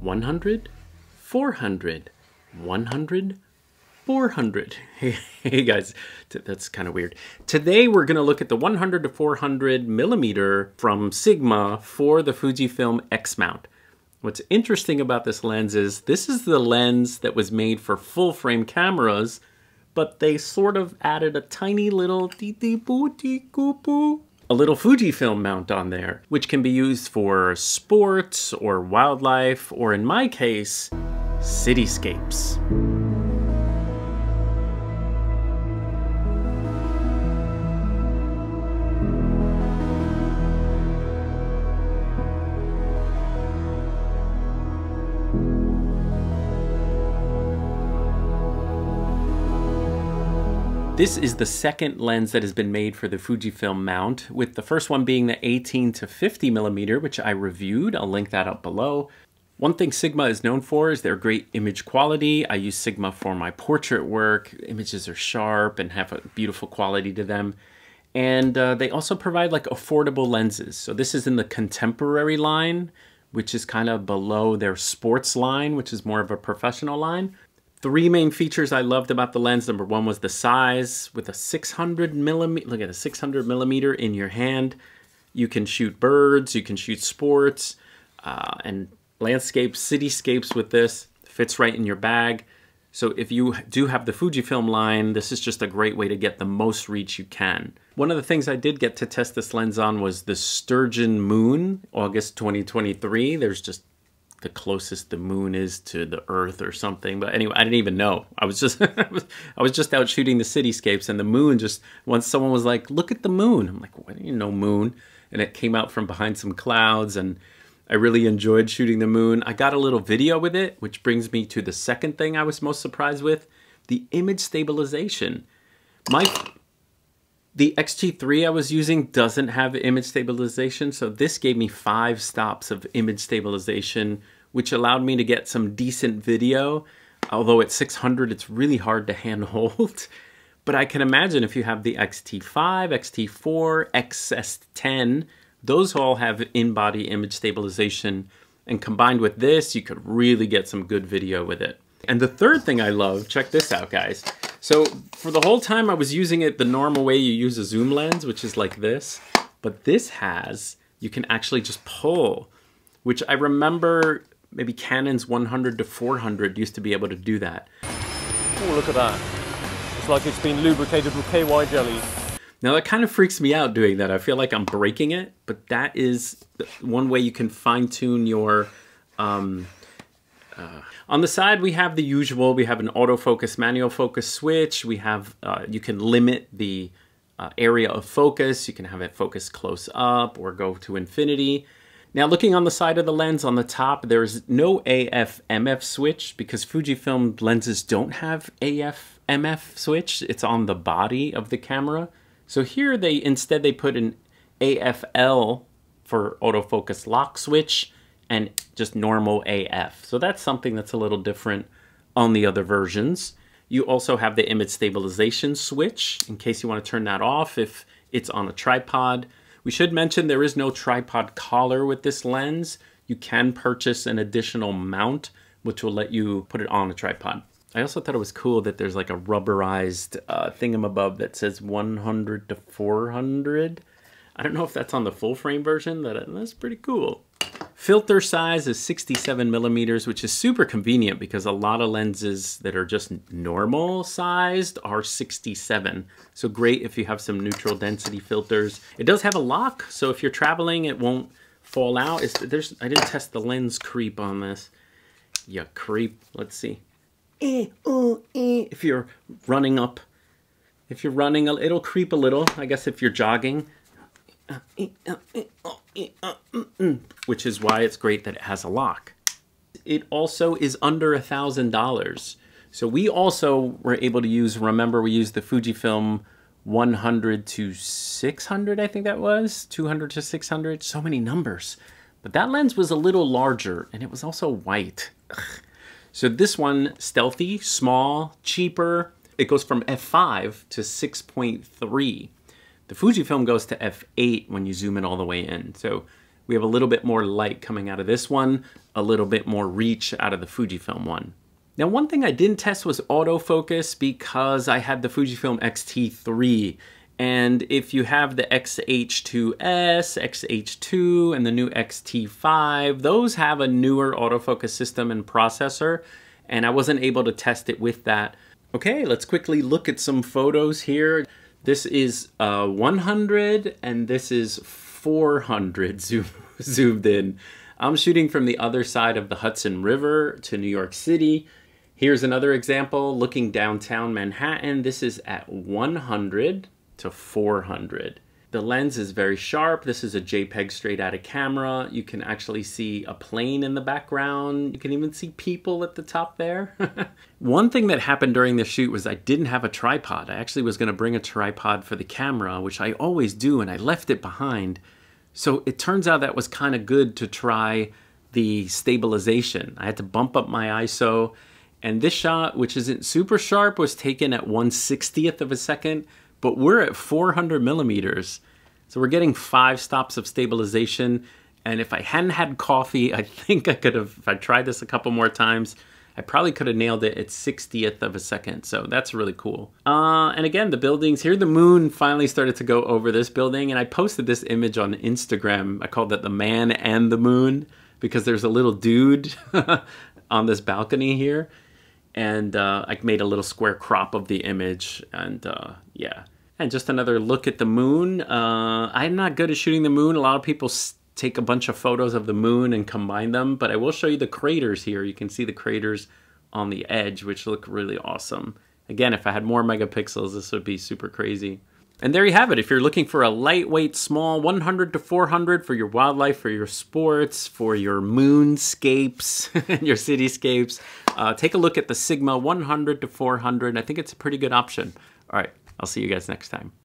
100, 400, 100, 400. Hey guys, that's kind of weird. Today we're gonna look at the 100 to 400 millimeter from Sigma for the Fujifilm X-mount. What's interesting about this lens is this is the lens that was made for full frame cameras, but they sort of added a tiny little a little Fujifilm mount on there, which can be used for sports or wildlife, or in my case, cityscapes. This is the second lens that has been made for the Fujifilm mount, with the first one being the 18 to 50 millimeter, which I reviewed. I'll link that up below. One thing Sigma is known for is their great image quality. I use Sigma for my portrait work. Images are sharp and have a beautiful quality to them. And they also provide like affordable lenses. So this is in the contemporary line, which is kind of below their sports line, which is more of a professional line. Three main features I loved about the lens. Number one was the size. With a 600 millimeter, look at a 600 millimeter in your hand, you can shoot birds, you can shoot sports, and landscapes, cityscapes with this. Fits right in your bag. So if you do have the Fujifilm line, this is just a great way to get the most reach you can. One of the things I did get to test this lens on was the Sturgeon Moon, August 2023. There's just the closest the moon is to the earth or something. But anyway, I didn't even know. I was just I was just out shooting the cityscapes, and the moon just, once someone was like, look at the moon. I'm like, what, you know, moon? And it came out from behind some clouds, and I really enjoyed shooting the moon. I got a little video with it, which brings me to the second thing I was most surprised with, the image stabilization. The X-T3 I was using doesn't have image stabilization, so this gave me 5 stops of image stabilization, which allowed me to get some decent video. Although at 600, it's really hard to handhold. But I can imagine if you have the X-T5, X-T4, X-S10, those all have in-body image stabilization. And combined with this, you could really get some good video with it. And the third thing I love, check this out, guys. So for the whole time I was using it the normal way you use a zoom lens, which is like this, but this has, you can actually just pull, which I remember maybe Canon's 100 to 400 used to be able to do that. Oh, look at that. It's like it's been lubricated with KY jelly. Now that kind of freaks me out doing that. I feel like I'm breaking it, but that is one way you can fine tune your, on the side, we have the usual. We have an autofocus, manual focus switch. We have, you can limit the area of focus. You can have it focus close up or go to infinity. Now looking on the side of the lens, on the top, there's no AF-MF switch because Fujifilm lenses don't have AF-MF switch. It's on the body of the camera. So here they, instead they put an AF-L for autofocus lock switch, and just normal AF. So that's something that's a little different on the other versions. You also have the image stabilization switch in case you want to turn that off if it's on a tripod. We should mention there is no tripod collar with this lens. You can purchase an additional mount, which will let you put it on a tripod. I also thought it was cool that there's like a rubberized thingamabob that says 100 to 400. I don't know if that's on the full frame version, but that's pretty cool. Filter size is 67 millimeters, which is super convenient because a lot of lenses that are just normal sized are 67. So great if you have some neutral density filters. It does have a lock, so if you're traveling, it won't fall out. I didn't test the lens creep on this. Yeah, creep. Let's see. If you're running up, it'll creep a little. I guess if you're jogging. Which is why it's great that it has a lock. It also is under $1,000. So we also were able to use, remember we used the Fujifilm 100 to 600, I think that was, 200 to 600, so many numbers. But that lens was a little larger and it was also white. Ugh. So this one, stealthy, small, cheaper. It goes from f5 to 6.3. The Fujifilm goes to f8 when you zoom it all the way in. So we have a little bit more light coming out of this one, a little bit more reach out of the Fujifilm one. Now, one thing I didn't test was autofocus because I had the Fujifilm XT3. And if you have the X-H2S, X-H2, and the new X-T5, those have a newer autofocus system and processor, and I wasn't able to test it with that. Okay, let's quickly look at some photos here. This is 100, and this is 400 zoomed in. I'm shooting from the other side of the Hudson River to New York City. Here's another example looking downtown Manhattan. This is at 100 to 400. The lens is very sharp. This is a JPEG straight out of camera. You can actually see a plane in the background. You can even see people at the top there. One thing that happened during the shoot was I didn't have a tripod. I actually was gonna bring a tripod for the camera, which I always do, and I left it behind. So it turns out that was kind of good to try the stabilization. I had to bump up my ISO, and this shot, which isn't super sharp, was taken at 1/60th of a second, but we're at 400 millimeters. So we're getting 5 stops of stabilization, and if I hadn't had coffee, I think I could have, if I tried this a couple more times, I probably could have nailed it at 1/60th of a second, so that's really cool. And again, the buildings here, the moon finally started to go over this building, and I posted this image on Instagram. I called that the man and the moon because there's a little dude on this balcony here, and I made a little square crop of the image, and yeah. And just another look at the moon. I'm not good at shooting the moon. A lot of people take a bunch of photos of the moon and combine them, but I will show you the craters here. You can see the craters on the edge, which look really awesome. Again, if I had more megapixels, this would be super crazy. And there you have it. If you're looking for a lightweight, small 100 to 400 for your wildlife, for your sports, for your moonscapes and your cityscapes, take a look at the Sigma 100 to 400. I think it's a pretty good option. All right, I'll see you guys next time.